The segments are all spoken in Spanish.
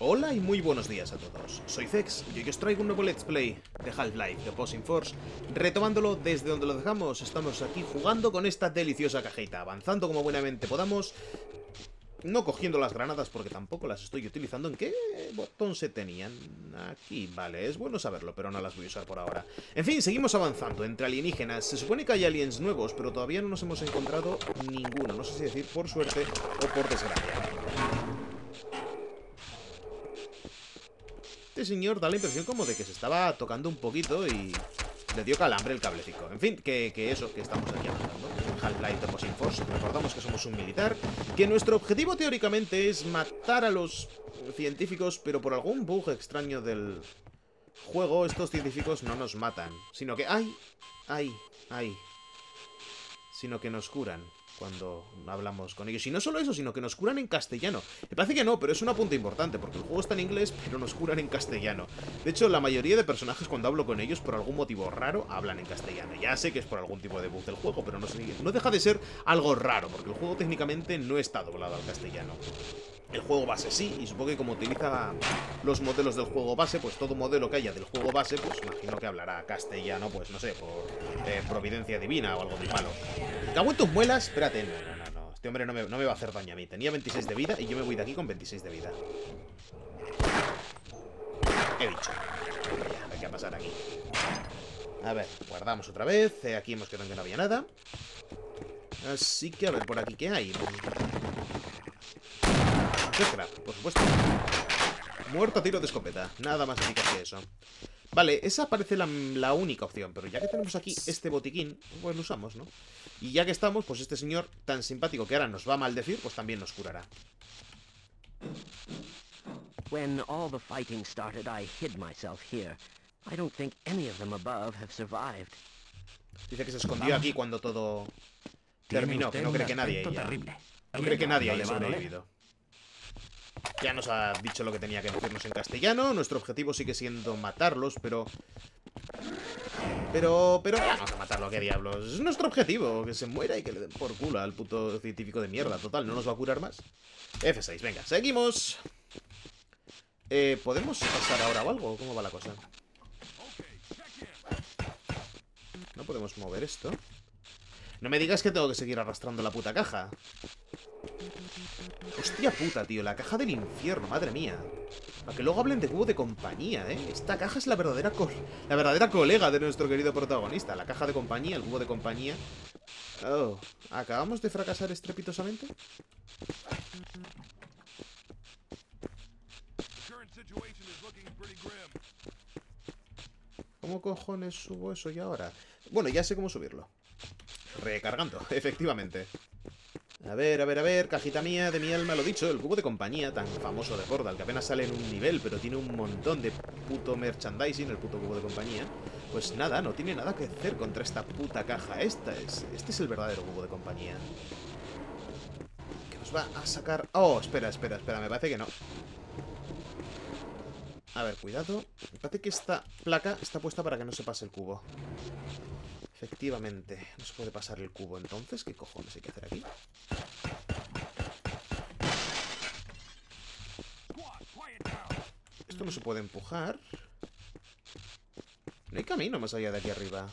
Hola y muy buenos días a todos, soy Zex y hoy os traigo un nuevo Let's Play de Half-Life: Opposing Force, retomándolo desde donde lo dejamos. Estamos aquí jugando con esta deliciosa cajita, avanzando como buenamente podamos, no cogiendo las granadas porque tampoco las estoy utilizando. ¿En qué botón se tenían? Aquí, vale, es bueno saberlo, pero no las voy a usar por ahora. En fin, seguimos avanzando entre alienígenas. Se supone que hay aliens nuevos, pero todavía no nos hemos encontrado ninguno, no sé si decir por suerte o por desgracia. Este señor da la impresión como de que se estaba tocando un poquito y le dio calambre el cablecito. En fin, que estamos aquí hablando. Half-Life: Opposing Force. Recordamos que somos un militar, que nuestro objetivo teóricamente es matar a los científicos, pero por algún bug extraño del juego, estos científicos no nos matan, sino que... ¡Ay! Sino que nos curan cuando hablamos con ellos. Y no solo eso, sino que nos curan en castellano. Me parece que no, pero es un apunte importante, porque el juego está en inglés, pero nos curan en castellano. De hecho, la mayoría de personajes, cuando hablo con ellos, por algún motivo raro, hablan en castellano. Ya sé que es por algún tipo de bug del juego, pero no deja de ser algo raro, porque el juego técnicamente no está doblado al castellano. El juego base sí, y supongo que como utiliza los modelos del juego base, pues todo modelo que haya del juego base, pues imagino que hablará castellano, pues no sé, por providencia divina o algo de malo. Cago en tus muelas, espérate, no, este hombre no me va a hacer daño a mí. Tenía 26 de vida y yo me voy de aquí con 26 de vida. He dicho, hay que pasar aquí. A ver, guardamos otra vez, aquí hemos quedado en que no había nada. Así que a ver, por aquí, ¿qué hay? Etcétera, por supuesto. Muerto a tiro de escopeta, nada más eficaz que eso. Vale, esa parece la única opción, pero ya que tenemos aquí este botiquín, pues lo usamos, ¿no? Y ya que estamos, pues este señor tan simpático que ahora nos va a maldecir, pues también nos curará. When all the fighting started, I hid myself here. I don't think any of them above have survived. Dice que se escondió aquí cuando todo terminó, que no cree que nadie haya sobrevivido. Ya nos ha dicho lo que tenía que decirnos en castellano. Nuestro objetivo sigue siendo matarlos, pero... Vamos a matarlo, ¿qué diablos? Es nuestro objetivo, que se muera y que le den por culo al puto científico de mierda. Total, no nos va a curar más. F6, venga, seguimos. ¿Podemos pasar ahora o algo? ¿Cómo va la cosa? No podemos mover esto. No me digas que tengo que seguir arrastrando la puta caja. Hostia puta, tío, la caja del infierno, madre mía. Para que luego hablen de cubo de compañía, ¿eh? Esta caja es la verdadera colega de nuestro querido protagonista. La caja de compañía, el cubo de compañía. Oh, ¿acabamos de fracasar estrepitosamente? ¿Cómo cojones subo eso ya ahora? Bueno, ya sé cómo subirlo. Recargando, efectivamente. A ver, cajita mía, de mi alma, lo dicho, el cubo de compañía, tan famoso de Portal, que apenas sale en un nivel, pero tiene un montón de puto merchandising, el puto cubo de compañía. Pues nada, no tiene nada que hacer contra esta puta caja. Este es el verdadero cubo de compañía. Que nos va a sacar... Oh, espera, me parece que no. A ver, cuidado. Me parece que esta placa está puesta para que no se pase el cubo. Efectivamente, no se puede pasar el cubo. Entonces, ¿qué cojones hay que hacer aquí? Esto no se puede empujar. No hay camino más allá de aquí arriba.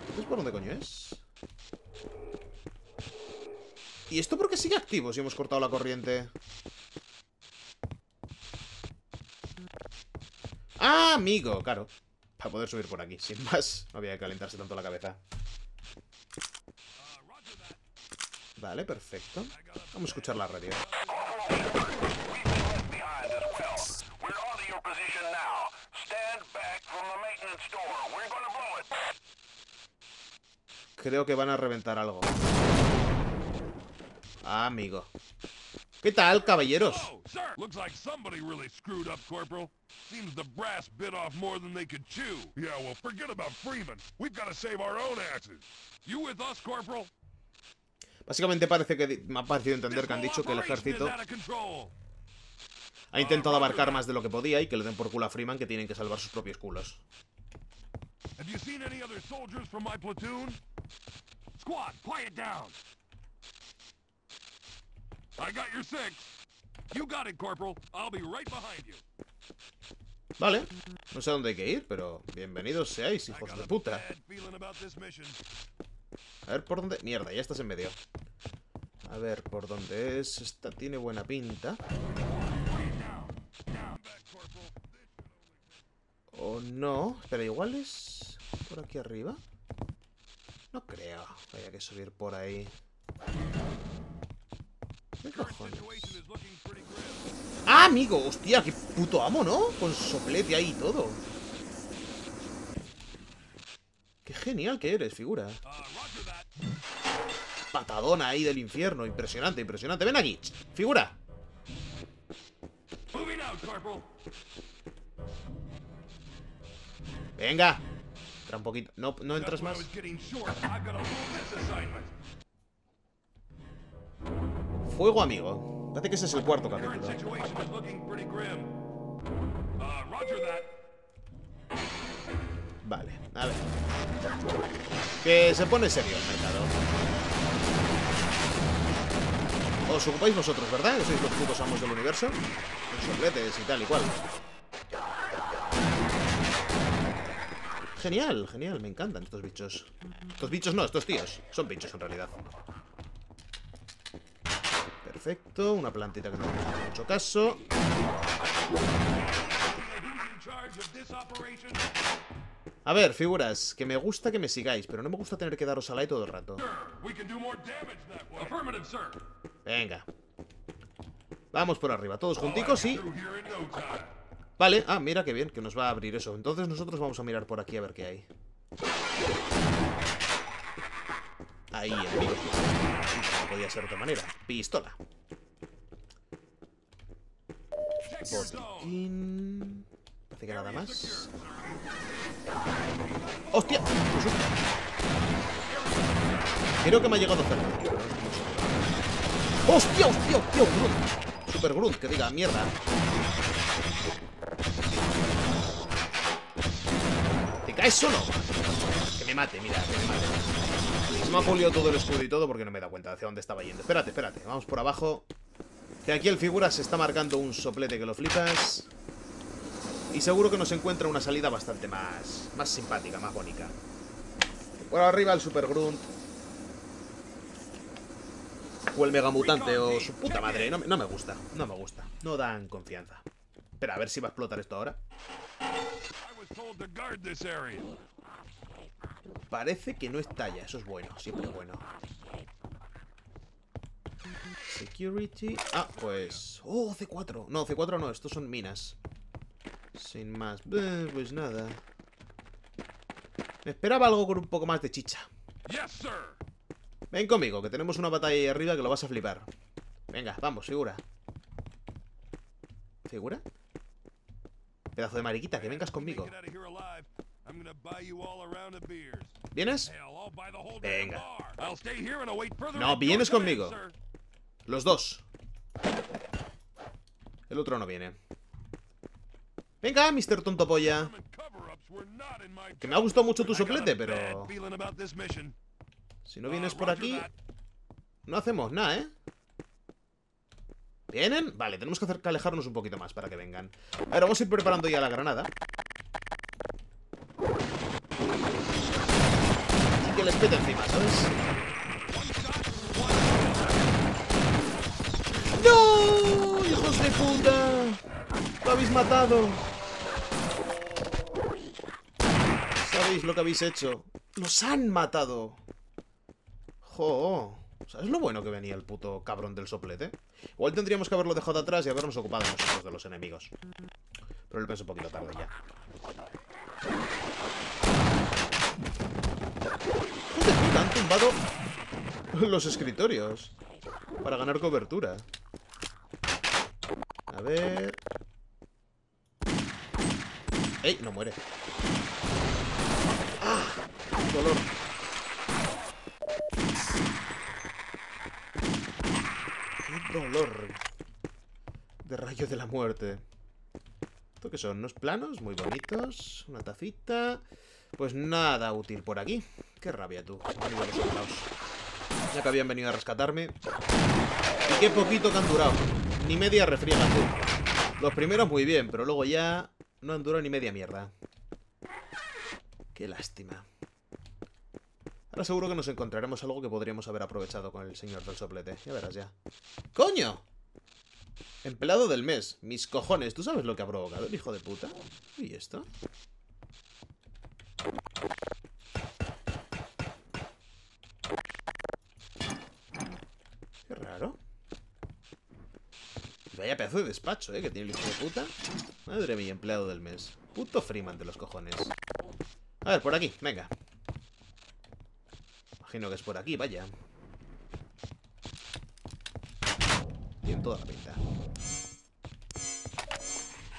¿Entonces por dónde coño es? ¿Y esto por qué sigue activo si hemos cortado la corriente? ¡Ah, amigo! Claro. Para poder subir por aquí, sin más. No había que calentarse tanto la cabeza. Vale, perfecto. Vamos a escuchar la radio. Creo que van a reventar algo. Ah, amigo. ¿Qué tal, caballeros? Básicamente parece que me ha parecido entender que han dicho que el ejército ha intentado abarcar más de lo que podía y que le den por culo a Freeman, que tienen que salvar sus propios culos. Vale, no sé a dónde hay que ir, pero bienvenidos seáis, hijos de puta. A ver por dónde... Mierda, ya estás en medio. A ver por dónde es. Esta tiene buena pinta. O no. Pero igual es... ¿Por aquí arriba? No creo. Vaya que subir por ahí. ¿Qué cojones? ¡Ah, amigo! ¡Hostia, qué puto amo, ¿no? Con soplete ahí y todo. ¡Qué genial que eres, figura! Patadona ahí del infierno. Impresionante, impresionante. Ven aquí, figura. Venga. Entra un poquito. No, no entras más. Fuego, amigo. Parece que ese es el cuarto capítulo. Vale, a ver. Que se pone serio el mercado. Os ocupáis vosotros, ¿verdad? Que sois los putos amos del universo. Con sopletes y tal y cual. Genial, genial, me encantan estos bichos. Estos bichos no, estos tíos. Son bichos en realidad. Perfecto, una plantita que no me hace mucho caso. A ver, figuras, que me gusta que me sigáis, pero no me gusta tener que daros al aire todo el rato. Venga. Vamos por arriba, todos junticos y... Vale, ah, mira qué bien, que nos va a abrir eso. Entonces nosotros vamos a mirar por aquí a ver qué hay. Ahí, amigo. No podía ser de otra manera. Pistola. Botiquín. Parece que nada más. ¡Hostia! Creo que me ha llegado cerca. ¡Hostia, hostia, hostia! Grunt. Super grunt, que diga mierda. ¿Te caes solo? Que me mate, mira, que me mate. Se me ha polido todo el escudo y todo porque no me he dado cuenta hacia dónde estaba yendo. Espérate, espérate, vamos por abajo. Que aquí el figura se está marcando un soplete que lo flipas. Y seguro que nos encuentra una salida bastante más simpática, más bonita. Por arriba el Super Grunt. O el Mega Mutante o su puta madre. No me gusta, no me gusta. No dan confianza. Espera, a ver si va a explotar esto ahora. Parece que no estalla, eso es bueno, siempre es bueno. Security... Ah, pues... ¡Oh, C4! No, C4 no, estos son minas. Sin más... pues nada. Me esperaba algo con un poco más de chicha. Ven conmigo, que tenemos una batalla ahí arriba que lo vas a flipar. Venga, vamos, figura. ¿Figura? Pedazo de mariquita, que vengas conmigo. ¿Vienes? Venga. No, vienes conmigo. Los dos. El otro no viene. Venga, Mr. Tontopolla. Que me ha gustado mucho tu soplete, pero... Si no vienes por aquí... No hacemos nada, ¿eh? ¿Vienen? Vale, tenemos que alejarnos un poquito más para que vengan. Ahora vamos a ir preparando ya la granada. Y que les pete encima, ¿sabes? ¡No! ¡Hijos de puta! ¡Lo habéis matado! ¿Sabéis lo que habéis hecho? ¡Los han matado! ¡Jo! ¿Sabes lo bueno que venía el puto cabrón del soplete? Igual tendríamos que haberlo dejado atrás y habernos ocupado nosotros de los enemigos. Pero lo pienso un poquito tarde ya. ¡Joder, puta! Han tumbado los escritorios para ganar cobertura. A ver... ¡Ey! No muere. ¡Ah! Dolor. Dolor de rayo de la muerte. ¿Esto qué son? Unos planos muy bonitos. Una tacita. Pues nada útil por aquí. Qué rabia, tú. Se me han ido los soldados. Ya que habían venido a rescatarme. Y qué poquito que han durado. ni media refriega, tú. Los primeros muy bien, pero luego ya no han durado ni media mierda. Qué lástima. Ahora seguro que nos encontraremos algo que podríamos haber aprovechado con el señor del soplete. Ya verás ya. ¡Coño! Empleado del mes. Mis cojones. ¿Tú sabes lo que ha provocado el hijo de puta? ¿Y esto? Qué raro. Vaya pedazo de despacho, que tiene el hijo de puta. Madre mía, empleado del mes. Puto Freeman de los cojones. A ver, por aquí, venga. Imagino que es por aquí, vaya. Y en toda la pinta.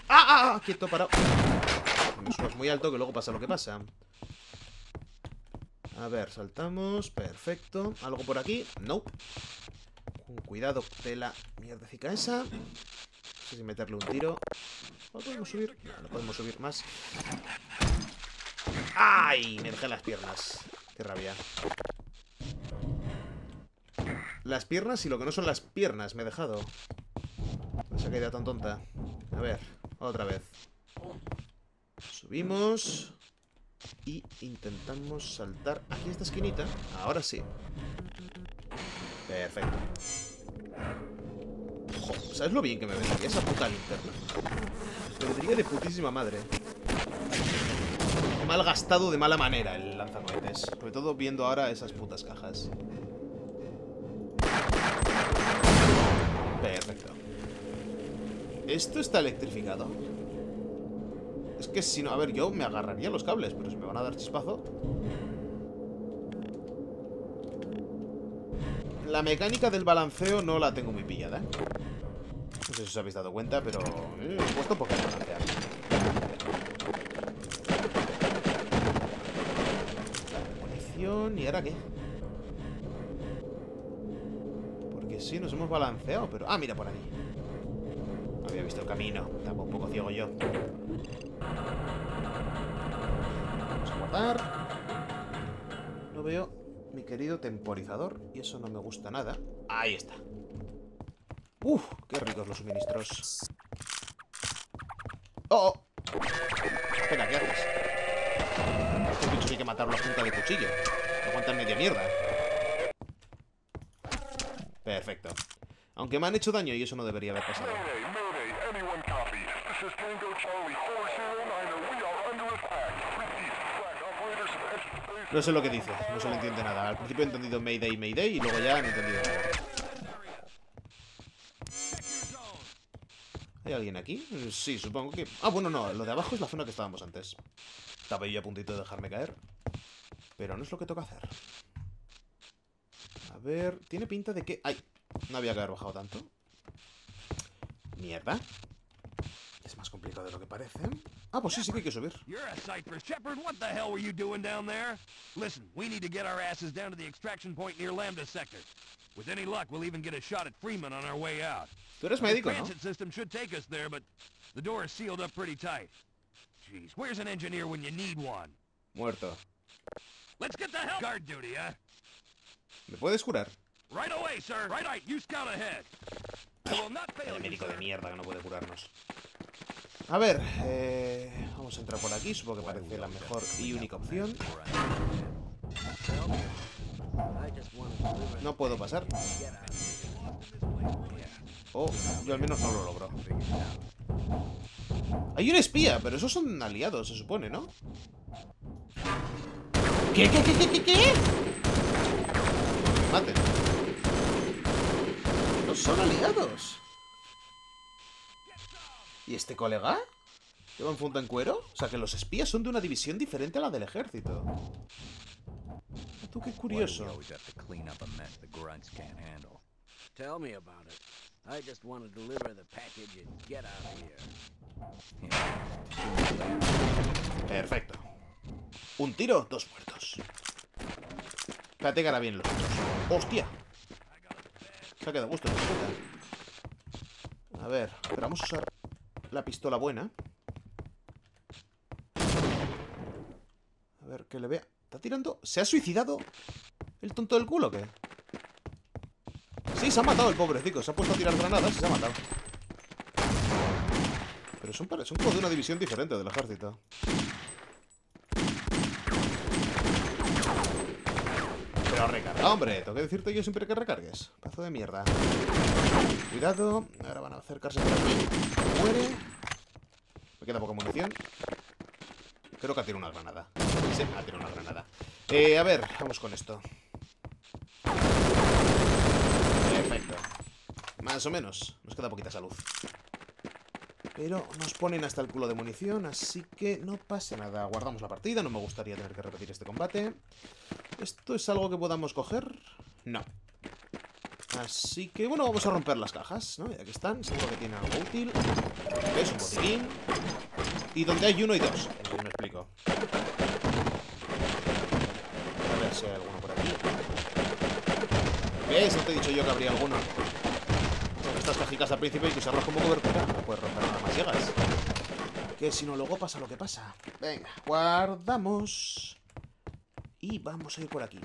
¡Ah! Quieto, parado. Me subas muy alto que luego pasa lo que pasa. A ver, saltamos. Perfecto. ¿Algo por aquí? No. Cuidado de la mierdecica esa. No sé si meterle un tiro. ¿Lo podemos subir? No, no podemos subir más. ¡Ay! Me dejé las piernas. Qué rabia. Las piernas y lo que no son las piernas me he dejado. Esa caída tan tonta. A ver, otra vez. Subimos. Y intentamos saltar aquí esta esquinita. Ahora sí. Perfecto. Ojo, ¿sabes lo bien que me vendría esa puta linterna? Me vendría de putísima madre. Mal gastado de mala manera el lanzacohetes. Sobre todo viendo ahora esas putas cajas. Perfecto. ¿Esto está electrificado? Es que si no... A ver, yo me agarraría los cables, pero si me van a dar chispazo... La mecánica del balanceo no la tengo muy pillada, No sé si os habéis dado cuenta, pero... he puesto un poco a balancear. ¿Y ahora qué? Porque sí, nos hemos balanceado, pero... Ah, mira, por aquí. Había visto el camino. Estaba un poco ciego yo. Vamos a guardar. No veo mi querido temporizador. Y eso no me gusta nada. Ahí está. ¡Uf! ¡Qué ricos los suministros! ¡Oh! Venga, ¿qué haces? Estos bichos hay que matarlo a punta de cuchillo. No aguantan media mierda. Perfecto. Aunque me han hecho daño y eso no debería haber pasado. No sé lo que dice, no se lo entiende nada. Al principio he entendido Mayday, Mayday y luego ya no he entendido nada. ¿Hay alguien aquí? Sí, supongo que... Ah, bueno, no, lo de abajo es la zona que estábamos antes. Estaba yo a puntito de dejarme caer. Pero no es lo que toca hacer. A ver... Tiene pinta de que... ¡Ay! No había que haber bajado tanto. Mierda. Es más complicado de lo que parece. Ah, pues sí, sí que hay que subir. Tú eres médico, ¿no? Jeez, where's an engineer when you need one? Muerto. Let's get the hell guard duty, huh? ¿Me puedes curar? Right away, sir. Right, you scout ahead. Will not fail. El médico de mierda que no puede curarnos. A ver, vamos a entrar por aquí, supongo que parece la mejor y única opción. No puedo pasar. Oh, yo al menos no lo logro. Hay un espía, pero esos son aliados, se supone, ¿no? ¿Qué? Maten. No son aliados. ¿Y este colega? ¿Lleva un punto en cuero? O sea, que los espías son de una división diferente a la del ejército. Tú, qué curioso. Tell me about it. I just want to deliver the package and get out of here. Perfecto. Un tiro, dos muertos. Espérate que ahora bien los otros. ¡Hostia! Se ha quedado gusto. A ver, pero vamos a usar la pistola buena. A ver, que le vea. ¿Está tirando? ¿Se ha suicidado el tonto del culo o qué? Sí, se ha matado el pobrecito. Se ha puesto a tirar granadas y se ha matado. Pero son como de una división diferente del ejército. Pero recarga, hombre, tengo que decirte yo siempre que recargues. Pazo de mierda. Cuidado. Ahora van a acercarse por aquí. Muere. Me queda poca munición. Creo que ha tirado una granada. Sí, ha tirado una granada. A ver, vamos con esto. Perfecto. Más o menos. Nos queda poquita salud. Pero nos ponen hasta el culo de munición, así que no pasa nada. Guardamos la partida, no me gustaría tener que repetir este combate. ¿Esto es algo que podamos coger? No. Así que, bueno, vamos a romper las cajas, ¿no? Ya que están, seguro que tienen algo útil. Es un botiquín. Y donde hay uno y dos. Me explico. A ver si hay alguno por aquí. ¿Ves? No te he dicho yo que habría alguno. Estas cajitas al principio y que usarlas como cobertura. No puedes romper nada más llegas. Que si no, luego pasa lo que pasa. Venga, guardamos. Y vamos a ir por aquí.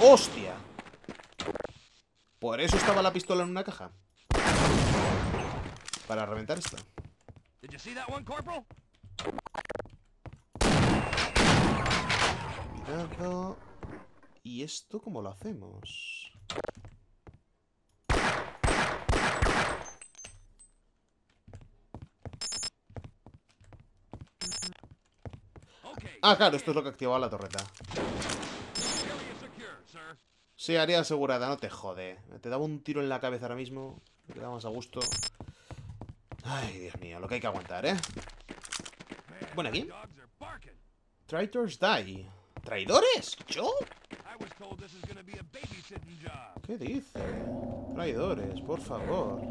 ¡Hostia! Por eso estaba la pistola en una caja. Para reventar esto. Cuidado. ¿Y esto cómo lo hacemos? Ah, claro, esto es lo que activaba la torreta. Sí, área asegurada, no te jode. Te daba un tiro en la cabeza ahora mismo. Me quedaba más a gusto. Ay, Dios mío, lo que hay que aguantar, ¿eh? Bueno, aquí. Traitors die. ¿Traidores? ¿Yo? ¿Qué dice? Traidores, por favor.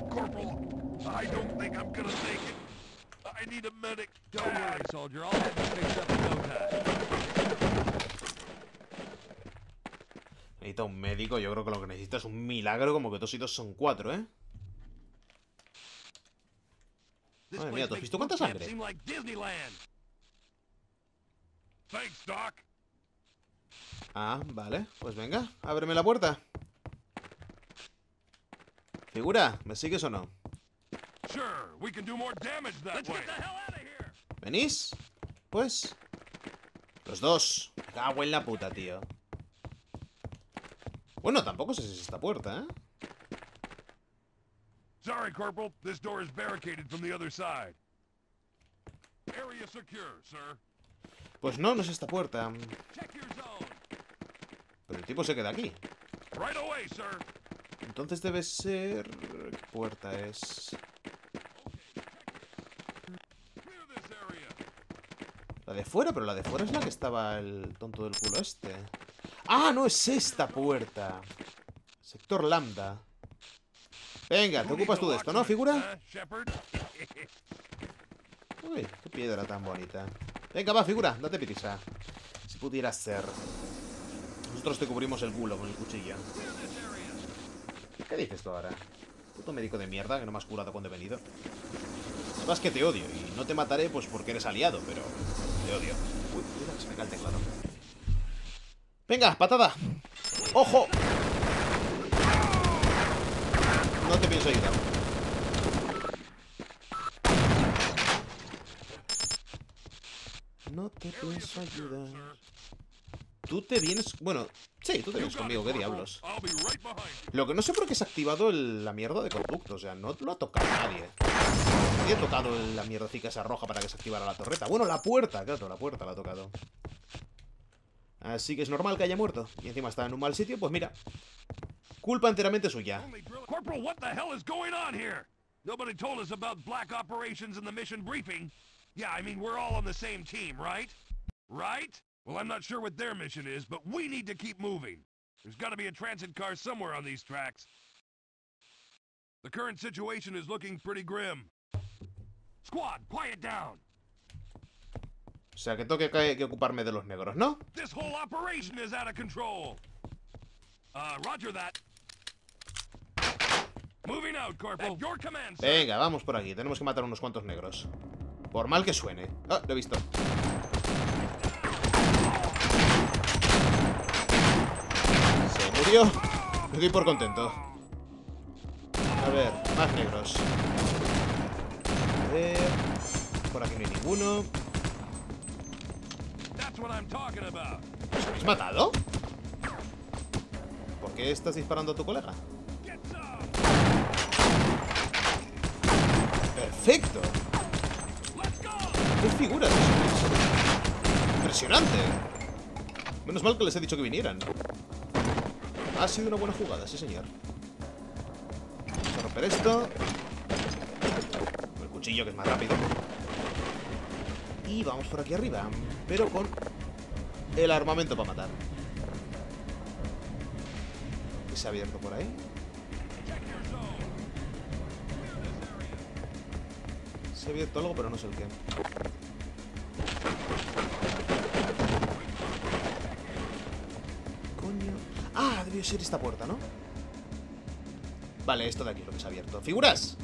Necesita un médico, yo creo que lo que necesita es un milagro, como que 2 y 2 son 4, ¿eh? Madre mía, ¿tú has visto cuánta sangre? Ah, vale, pues venga, ábreme la puerta. Figura, ¿me sigues o no? ¿Venís? Pues los dos. Me cago en la puta, tío. Bueno, tampoco sé si es esta puerta, ¿eh? Sorry, Corporal, this door is barricaded from the other side. Area secure, sir. Pues no, no es esta puerta. Pero el tipo se queda aquí. Entonces debe ser... ¿Qué puerta es? La de fuera, pero la de fuera es la que estaba el tonto del culo este. ¡Ah, no! Es esta puerta. Sector Lambda. Venga, te ocupas tú de esto, ¿no, figura? Uy, qué piedra tan bonita. Venga, va, figura, date prisa. Si pudiera ser. Nosotros te cubrimos el culo con el cuchillo. ¿Qué dices tú ahora? Puto médico de mierda que no me has curado cuando he venido. Sabes que te odio y no te mataré pues porque eres aliado, pero te odio. Uy, mira, se me cae el teclado. Venga, patada. ¡Ojo! No te pienso ayudar. No te pienso ayudar. Tú te vienes... Bueno, sí, tú te vienes conmigo, qué diablos. Lo que no sé por qué se ha activado la mierda de conducto. O sea, no lo ha tocado nadie. Nadie ha tocado la mierdecica esa roja para que se activara la torreta. Bueno, la puerta, claro, la puerta la ha tocado. Así que es normal que haya muerto. Y encima está en un mal sitio, pues mira. Culpa enteramente suya. Corporal, what the hell is going on here? Nobody told us about black operations in the mission briefing. Yeah, I mean, we're all on the same team, right? Right? Well, I'm not sure what their mission is, but we need to keep moving. There's got to be a transit car somewhere on these tracks. The current situation is looking pretty grim. Squad, quiet down. O sea, que tengo que ocuparme de los negros, ¿no? This whole operation is out of control. Roger that. Moving out, Corporal. At your command, sir. Venga, vamos por aquí. Tenemos que matar unos cuantos negros. Por mal que suene. Ah, lo he visto. Se murió. Me doy por contento. A ver, más negros. A ver. Por aquí no hay ninguno. ¿Has matado? ¿Por qué estás disparando a tu colega? ¡Perfecto! ¡Qué figuras! ¡Impresionante! Menos mal que les he dicho que vinieran. Ha sido una buena jugada, sí señor. Vamos a romper esto. El cuchillo, que es más rápido. Y vamos por aquí arriba, pero con el armamento para matar. ¿Qué se ha abierto por ahí? Se ha abierto algo, pero no sé el qué. Coño. Ah, debió ser esta puerta, ¿no? Vale, esto de aquí es lo que se ha abierto. ¡Figuras!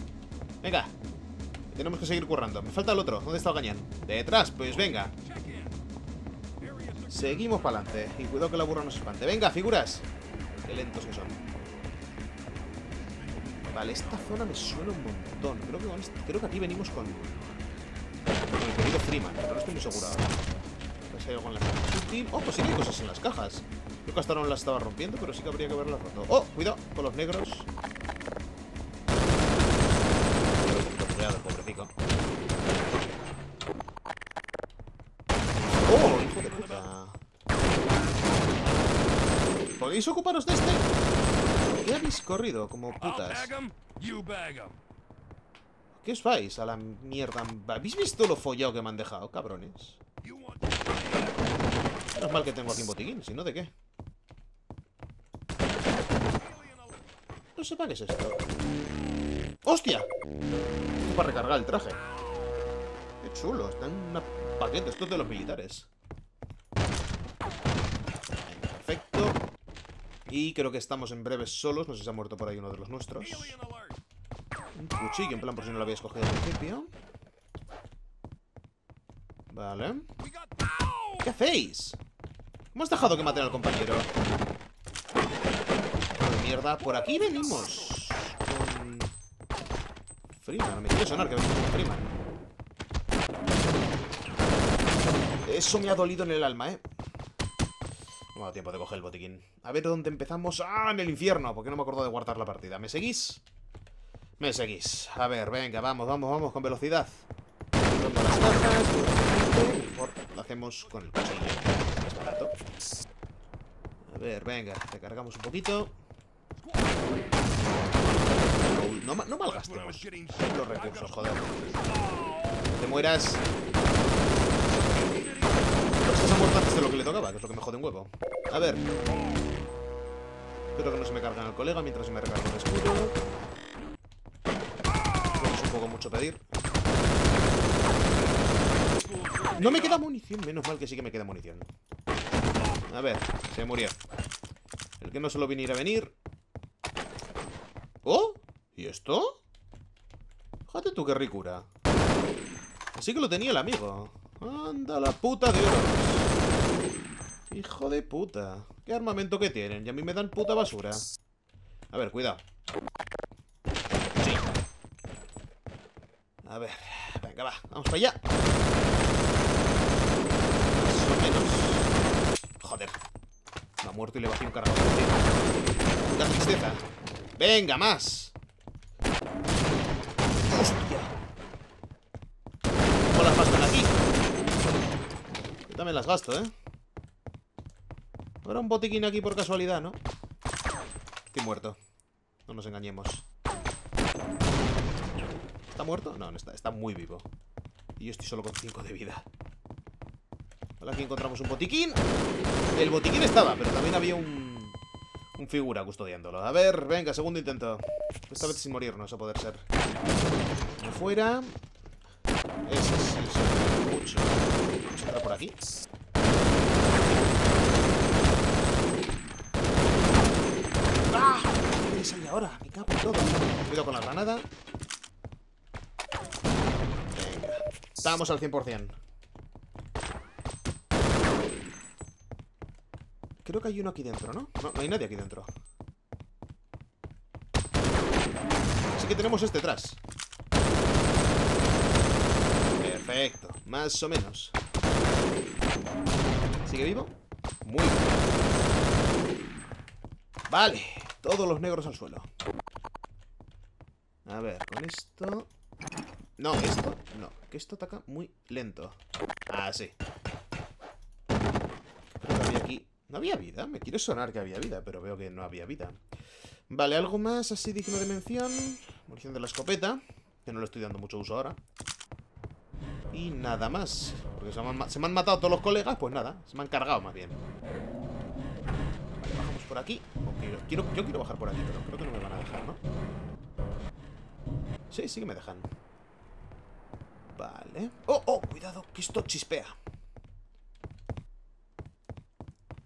Venga. Tenemos que seguir currando. Me falta el otro. ¿Dónde está el gañán? Detrás, pues venga. Seguimos para adelante. Y cuidado que la burra no se espante. Venga, figuras. Qué lentos que son. Vale, esta zona me suena un montón. Creo que aquí venimos con el querido Freeman, pero no estoy muy seguro ahora. Pues hay algo en las cajas. Oh, pues sí que hay cosas en las cajas. Creo que hasta no las estaba rompiendo, pero sí que habría que haberlas roto. Oh, cuidado con los negros. Cuidado, pobrecico. Oh, hijo de puta. ¿Podéis ocuparos de este? ¿Qué habéis corrido como putas? ¿Qué os vais? A la mierda. ¿Habéis visto lo follado que me han dejado, cabrones? Menos mal que tengo aquí un botiquín, si no, ¿de qué? No sé para qué es esto. ¡Hostia! Esto para recargar el traje. Qué chulo, están en una paquete. Esto es de los militares. Venga, perfecto. Y creo que estamos en breve solos. No sé si se ha muerto por ahí uno de los nuestros. Un cuchillo, en plan, por si no lo habíais cogido al principio. Vale. ¿Qué hacéis? ¿Cómo has dejado que maten al compañero? ¡Qué mierda! Por aquí venimos con Freeman. Me quiere sonar que venimos con Freeman. Eso me ha dolido en el alma, ¿eh? No me da tiempo de coger el botiquín. A ver dónde empezamos. ¡Ah! En el infierno, porque no me acuerdo de guardar la partida. ¿Me seguís? Me seguís. A ver, venga, vamos, vamos, vamos, con velocidad. Roto las cajas. Mejor lo hacemos con el cuchillo. Es barato. A ver, venga, recargamos un poquito. No malgastemos los recursos, joder. Te mueras. Se ha muerto antes de lo que le tocaba, que es lo que me jode un huevo. A ver. Espero que no se me carguen al colega mientras me recargo el escudo. Es un poco mucho pedir. No me queda munición, menos mal que sí que me queda munición. A ver, se murió. El que no solo viniera a venir. ¡Oh! ¿Y esto? Fíjate tú qué ricura. Así que lo tenía el amigo. ¡Anda la puta de oro! ¡Hijo de puta! ¡Qué armamento que tienen! Y a mí me dan puta basura. A ver, cuidado. Sí. A ver, venga, va. Vamos para allá. Más o menos. Joder. Me ha muerto y le vacío un cargador. ¡Puta tristeza! ¡Venga, más! ¡Hostia! ¿Cómo las bastan aquí? También las gasto, ¿eh? Habrá un botiquín aquí por casualidad, ¿no? Estoy muerto. No nos engañemos. ¿Está muerto? No, no está. Está muy vivo. Y yo estoy solo con 5 de vida. Vale, aquí encontramos un botiquín. El botiquín estaba, pero también había un figura custodiándolo. A ver, venga, segundo intento. Esta vez sin morirnos, a poder ser. Afuera. Ese es el sonido. Mucho. Vamos a entrar por aquí. ¡Ah! ¿Qué sale ahora? Me cago en todo. Cuidado con la granada. Venga. Estamos al 100%. Creo que hay uno aquí dentro, ¿no? No, no hay nadie aquí dentro. sí que tenemos este atrás. Perfecto, más o menos. ¿Sigue vivo? Muy bien. Vale, todos los negros al suelo. A ver, con esto... No, esto, no. Que esto ataca muy lento. Así. Creo que había aquí... ¿No había vida? Me quiere sonar que había vida, pero veo que no había vida. Vale, algo más así digno de mención. Munición de la escopeta, que no le estoy dando mucho uso ahora. Y nada más. Porque se me han matado todos los colegas, pues nada. Se me han cargado más bien. Vale, bajamos por aquí. Yo quiero bajar por aquí, pero creo que no me van a dejar, ¿no? Sí, sí que me dejan. Vale. ¡Oh! Cuidado, que esto chispea.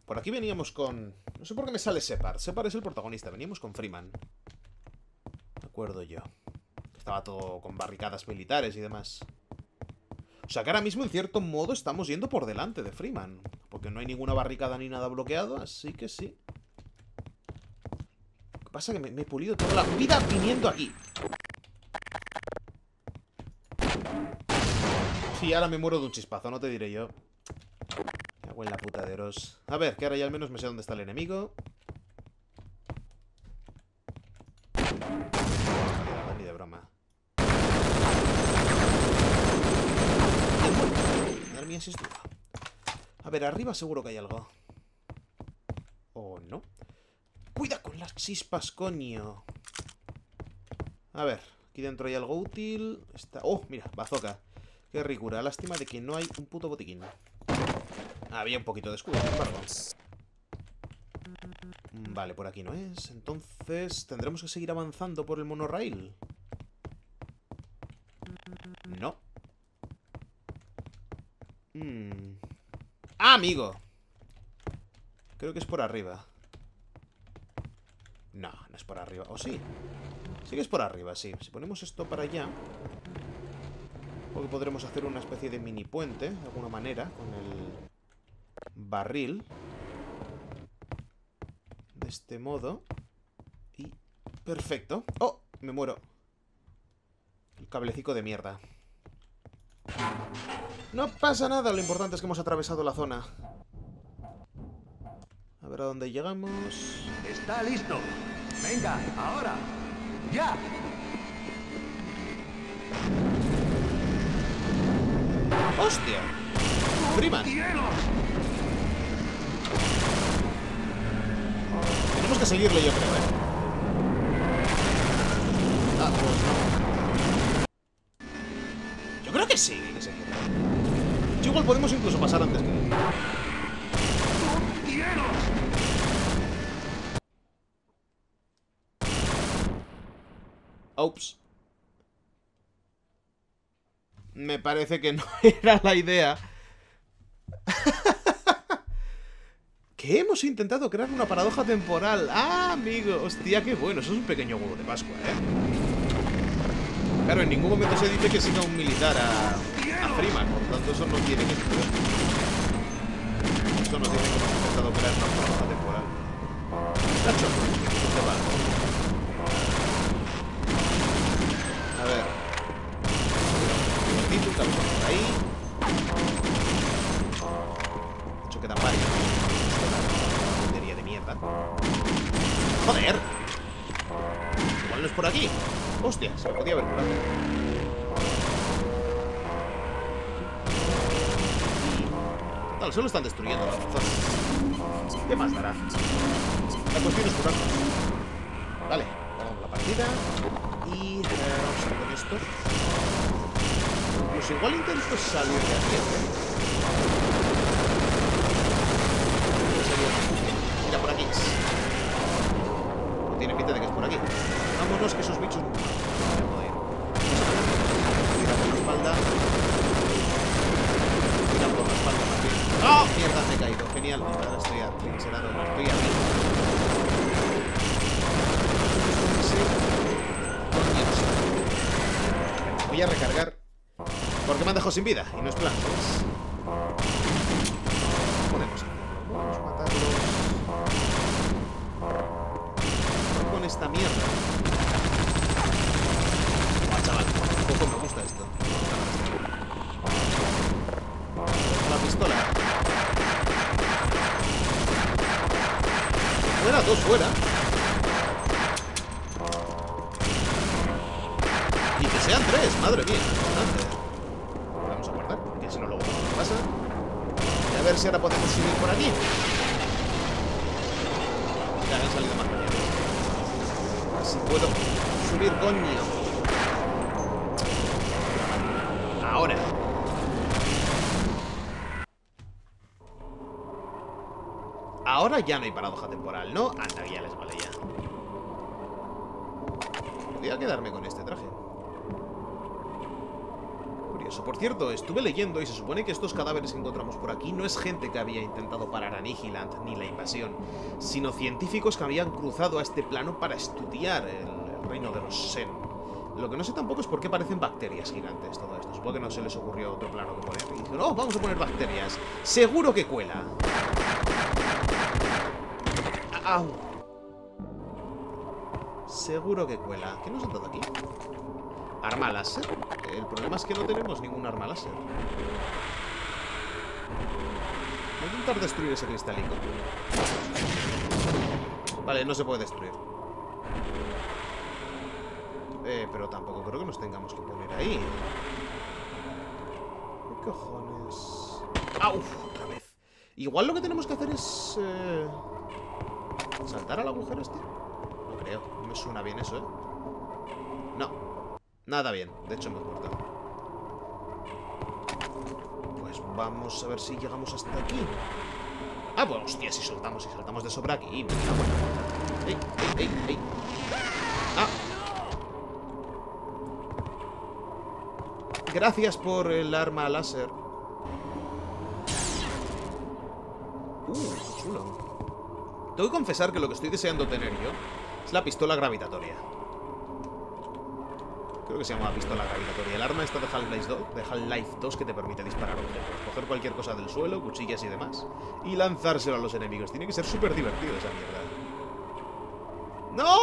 Por aquí veníamos con... No sé por qué me sale Shepard. Shepard es el protagonista. Veníamos con Freeman. Me acuerdo yo. Estaba todo con barricadas militares y demás. O sea que ahora mismo, en cierto modo, estamos yendo por delante de Freeman. Porque no hay ninguna barricada ni nada bloqueado, así que sí. Lo que pasa es que me he pulido toda la vida viniendo aquí. Sí, ahora me muero de un chispazo, no te diré yo. Me hago en la puta de Eros. A ver, que ahora ya al menos me sé dónde está el enemigo. No, ni de broma. Madre mía, si es duro. A ver, arriba seguro que hay algo. ¿O no? ¡Cuida con las chispas, coño! A ver, aquí dentro hay algo útil. Está... ¡Oh, mira! Bazooka. Qué ricura, lástima de que no hay un puto botiquín. Había un poquito de escudo, sin embargo. Vale, por aquí no es. Entonces, ¿tendremos que seguir avanzando por el monorrail? No. ¡Ah, amigo! Creo que es por arriba. No, no es por arriba. ¿O sí? Sí que es por arriba, sí. Si ponemos esto para allá... Porque podremos hacer una especie de mini puente, de alguna manera, con el barril. De este modo. Y... ¡Perfecto! ¡Oh! Me muero. El cablecito de mierda. No pasa nada, lo importante es que hemos atravesado la zona. A ver a dónde llegamos... ¡Está listo! ¡Venga, ahora! ¡Ya! ¡Hostia! ¡Freeman! Tenemos que seguirle, yo creo, ¿eh? Ah, pues no. Yo creo que sí, que seguirle. Igual podemos incluso pasar antes que... Oops. Me parece que no era la idea. Que hemos intentado crear una paradoja temporal. ¡Ah, amigo! Hostia, qué bueno. Eso es un pequeño huevo de Pascua, ¿eh? Claro, en ningún momento se dice que siga un militar a Freeman. Por lo tanto, eso no tiene que ver. Esto nos dice que hemos intentado crear una paradoja temporal. ¡Tacho! A ver... Estamos por ahí. De hecho, quedan varios. Una tontería de mierda. ¡Joder! Igual no es por aquí. ¡Hostia! Se me podía haber curado. Total, solo están destruyendo la zona. ¿Qué más dará? La cuestión es curarnos. Vale, ganamos la partida. Y... vamos a ver con esto. Pues igual intento salir de aquí. Mira, por aquí. No tiene pinta de que es por aquí. Vámonos, que esos bichos... Joder. Tira por la espalda. Tira por la espalda más bien. ¡Oh! Mierda, me he caído. Genial. Ahora estoy atrincherado. Estoy aquí. Voy a recargar. Porque me han dejado sin vida, y no es plan. Podemos matarlos con esta mierda. tener a dos fuera. Y que sean tres, madre mía. Vamos a guardar, porque si no luego no pasa. Y a ver si ahora podemos subir por aquí. Ya han salido más cañones. Así puedo subir, coño. Ahora. Ahora ya no hay paradoja temporal, ¿no? Anda, ya les vale ya. Podría quedarme con este traje. Curioso. Por cierto, estuve leyendo y se supone que estos cadáveres que encontramos por aquí no es gente que había intentado parar a Nihilanth ni la invasión, sino científicos que habían cruzado a este plano para estudiar el reino de los Xen. Lo que no sé tampoco es por qué parecen bacterias gigantes todo esto. Supongo que no se les ocurrió otro plano que poner. Y dijeron, oh, vamos a poner bacterias. Seguro que cuela. Au. Seguro que cuela. ¿Qué nos han dado aquí? Arma láser. El problema es que no tenemos ningún arma láser. Voy a intentar destruir ese cristalico. Vale, no se puede destruir. Pero tampoco creo que nos tengamos que poner ahí. ¿Qué cojones? ¡Au! Otra vez. Igual lo que tenemos que hacer es... ¿saltar al agujero este? No creo, no me suena bien eso, ¿eh? No, nada bien. De hecho hemos cortado. Pues vamos a ver si llegamos hasta aquí. Ah, pues hostia, si soltamos, de sobra aquí. ¡Ey, ey, ey! ¡Ah! Gracias por el arma láser. Qué chulo. Tengo que confesar que lo que estoy deseando tener yo es la pistola gravitatoria. Creo que se llama pistola gravitatoria. El arma está de Half-Life 2 que te permite disparar objetos, coger cualquier cosa del suelo, cuchillas y demás, y lanzárselo a los enemigos. Tiene que ser súper divertido esa mierda. ¡No!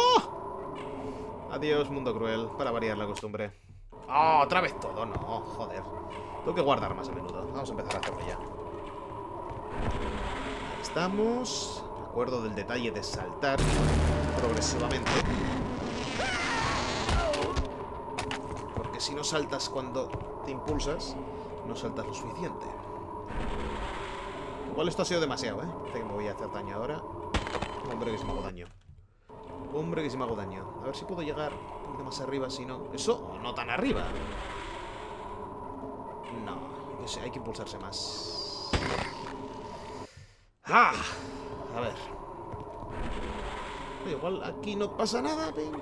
Adiós, mundo cruel. Para variar la costumbre. ¡Oh, otra vez todo! No, joder. Tengo que guardar más a menudo. Vamos a empezar a hacerlo ya. Ahí estamos... Recuerdo del detalle de saltar progresivamente, porque si no saltas cuando te impulsas, no saltas lo suficiente. Igual esto ha sido demasiado, ¿eh? Parece que me voy a hacer daño ahora. Hombre, que si me hago daño. Hombre, que si me hago daño. A ver si puedo llegar un poquito más arriba, si no... Eso, o no tan arriba. No, no sé, hay que impulsarse más. ¡Ah! A ver. Oye, igual aquí no pasa nada, venga.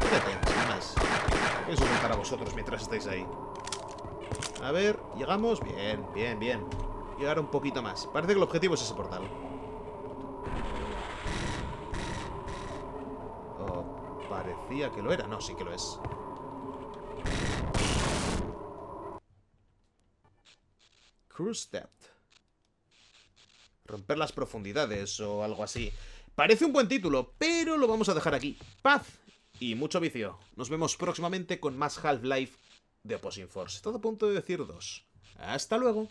Quédate, sin más. Voy a sujetar a vosotros mientras estáis ahí. A ver, llegamos. Bien, bien, bien. Llegar un poquito más. Parece que el objetivo es ese portal. O parecía que lo era. No, sí que lo es. Cruise depth. Romper las profundidades o algo así. Parece un buen título, pero lo vamos a dejar aquí. Paz y mucho vicio. Nos vemos próximamente con más Half-Life de Opposing Force. Todo a punto de decir 2. Hasta luego.